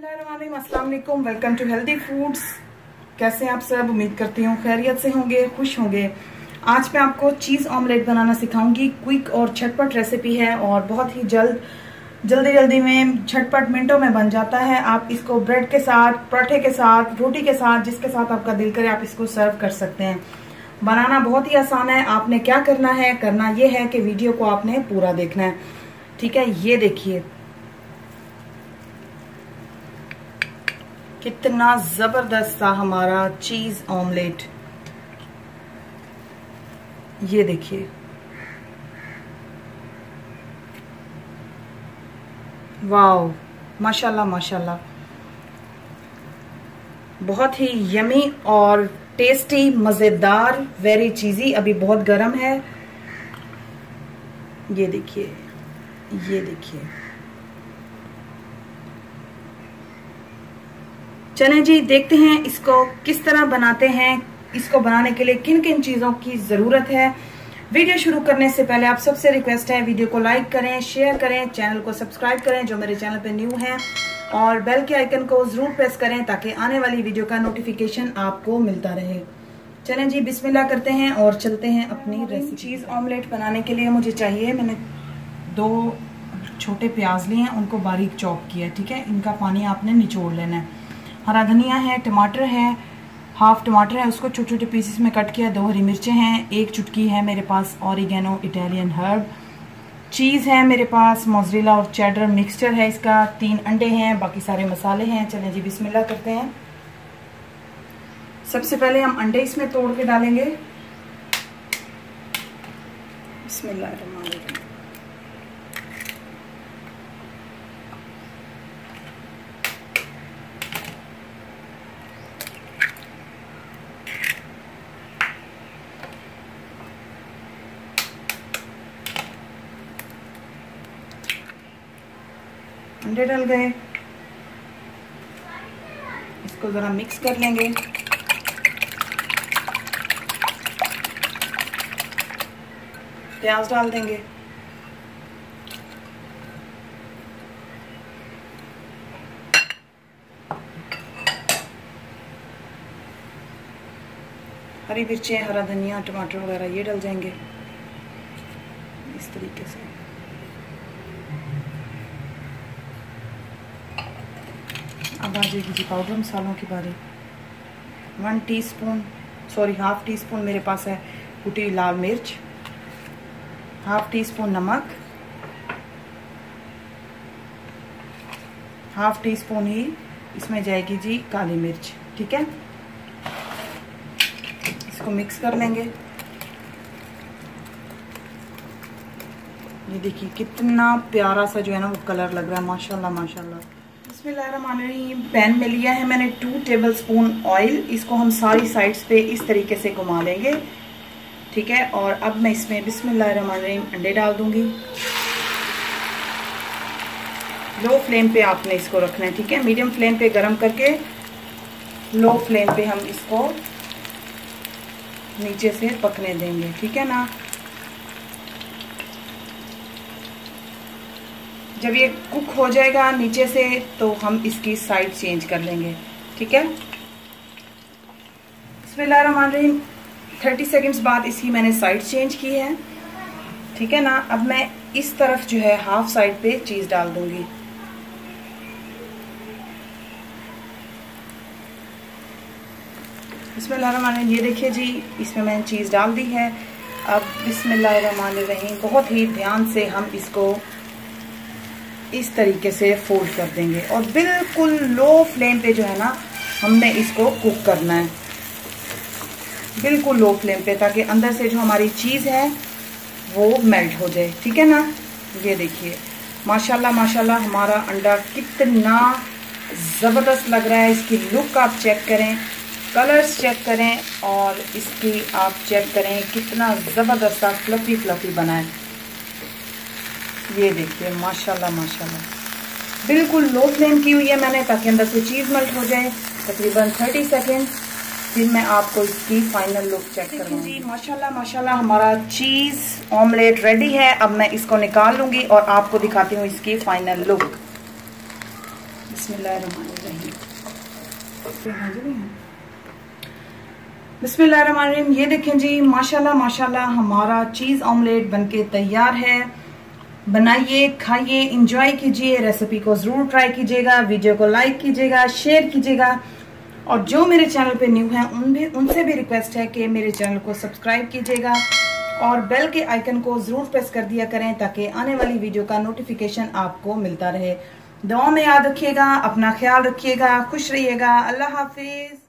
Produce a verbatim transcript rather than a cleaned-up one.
बिस्मिल्लाहिर्रहमानिर्रहीम, अस्सलाम वालेकुम, वेलकम टू हेल्दी फूड्स। कैसे हैं आप सब? उम्मीद करती हूँ खैरियत से होंगे, खुश होंगे। आज मैं आपको चीज़ ऑमलेट बनाना सिखाऊंगी। क्विक और झटपट रेसिपी है और बहुत ही जल्द जल्दी जल्दी में झटपट मिनटों में बन जाता है। आप इसको ब्रेड के साथ, पराठे के साथ, रोटी के साथ, जिसके साथ आपका दिल करे आप इसको सर्व कर सकते हैं। बनाना बहुत ही आसान है। आपने क्या करना है, करना ये है कि वीडियो को आपने पूरा देखना है, ठीक है। ये देखिए कितना जबरदस्त सा हमारा चीज ऑमलेट, ये देखिए, वाओ, माशाल्लाह माशाल्लाह, बहुत ही यमी और टेस्टी, मजेदार, वेरी चीजी। अभी बहुत गर्म है। ये देखिए, ये देखिए। चलें जी, देखते हैं इसको किस तरह बनाते हैं। इसको बनाने के लिए किन किन चीज़ों की ज़रूरत है। वीडियो शुरू करने से पहले आप सबसे रिक्वेस्ट है, वीडियो को लाइक करें, शेयर करें, चैनल को सब्सक्राइब करें जो मेरे चैनल पे न्यू हैं, और बेल के आइकन को ज़रूर प्रेस करें ताकि आने वाली वीडियो का नोटिफिकेशन आपको मिलता रहे। चलें जी, बिस्मिल्लाह करते हैं और चलते हैं अपनी रेसिपी। चीज़ ऑमलेट बनाने के लिए मुझे चाहिए, मैंने दो छोटे प्याज लिए हैं, उनको बारीक चॉप किया, ठीक है। इनका पानी आपने निचोड़ लेना है। हरा धनिया है, टमाटर है, हाफ टमाटर है, उसको छोटे छोटे पीसेस में कट किया। दो हरी मिर्चें हैं, एक चुटकी है मेरे पास ऑरिगेनो इटालियन हर्ब। चीज़ है मेरे पास मोज़रेला और चेडर मिक्सचर है इसका। तीन अंडे हैं, बाकी सारे मसाले हैं। चलें जी, बिस्मिल्लाह करते हैं। सबसे पहले हम अंडे इसमें तोड़ के डालेंगे। बिस्मिल्लाह। अंडे डल गए, इसको जरा मिक्स कर लेंगे। प्याज डाल देंगे। हरी मिर्चें, हरा धनिया, टमाटर वगैरह ये डल जाएंगे इस तरीके से। अब आ जाएगी जी पाउडर मसालों की बारी। One teaspoon, sorry half teaspoon मेरे पास है कुटी हुई लाल मिर्च, हाफ टी स्पून नमक, हाफ टी स्पून ही इसमें जाएगी जी काली मिर्च, ठीक है। इसको मिक्स कर लेंगे। ये देखिए कितना प्यारा सा जो है ना वो कलर लग रहा है, माशाल्लाह माशाल्लाह। बिस्मिल्लाहिर्रहमानिर्रहीम, पैन में लिया है मैंने टू टेबलस्पून ऑयल। इसको हम सारी साइड्स पे इस तरीके से घुमा लेंगे, ठीक है। और अब मैं इसमें बिस्मिल्लाहिर्रहमानिर्रहीम अंडे डाल दूंगी। लो फ्लेम पे आपने इसको रखना है, ठीक है। मीडियम फ्लेम पे गरम करके लो फ्लेम पे हम इसको नीचे से पकने देंगे, ठीक है ना। जब ये कुक हो जाएगा नीचे से तो हम इसकी साइड चेंज कर लेंगे, ठीक है। बिस्मिल्लाहिर्रहमानिर्रहीम, थर्टी सेकेंड्स बाद इसकी मैंने साइड चेंज की है, ठीक है ना। अब मैं इस तरफ जो है हाफ साइड पे चीज़ डाल दूंगी। बिस्मिल्लाहिर्रहमानिर्रहीम, ये देखिए जी इसमें मैंने चीज़ डाल दी है। अब बिस्मिल्लाहिर्रहमानिर्रहीम बहुत ही ध्यान से हम इसको इस तरीके से फोल्ड कर देंगे और बिल्कुल लो फ्लेम पे जो है ना हमने इसको कुक करना है, बिल्कुल लो फ्लेम पे, ताकि अंदर से जो हमारी चीज़ है वो मेल्ट हो जाए, ठीक है ना। ये देखिए माशाल्लाह माशाल्लाह हमारा अंडा कितना ज़बरदस्त लग रहा है। इसकी लुक आप चेक करें, कलर्स चेक करें, और इसकी आप चेक करें कितना ज़बरदस्त सा फ्लफी फ्लफी बना है। ये देखिए माशाल्लाह माशाल्लाह, बिल्कुल लो फ्लेम की हुई है मैंने ताकि अंदर से चीज़ मेल्ट हो जाए। तकरीबन तीस सेकेंड, फिर मैं आपको इसकी फाइनल लुक चेक करूँगी। जी माशाल्लाह माशाल्लाह हमारा चीज़ ऑमलेट रेडी है। अब मैं इसको निकाल लूँगी और आपको दिखाती हूँ इसकी फाइनल लुक। बिस्मिल्लाहिर्रहमानिर्रहीम बिस्मिल्लाहिर्रहमानिर्रहीम। ये देखें जी, माशाल्लाह माशाल्लाह हमारा चीज़ ऑमलेट बनके तैयार है। बनाइए, खाइए, इंजॉय कीजिए। रेसिपी को ज़रूर ट्राई कीजिएगा, वीडियो को लाइक कीजिएगा, शेयर कीजिएगा। और जो मेरे चैनल पे न्यू हैं उन भी उनसे भी रिक्वेस्ट है कि मेरे चैनल को सब्सक्राइब कीजिएगा और बेल के आइकन को ज़रूर प्रेस कर दिया करें ताकि आने वाली वीडियो का नोटिफिकेशन आपको मिलता रहे। दुआ में याद रखिएगा, अपना ख्याल रखिएगा, खुश रहिएगा। अल्लाह हाफिज़।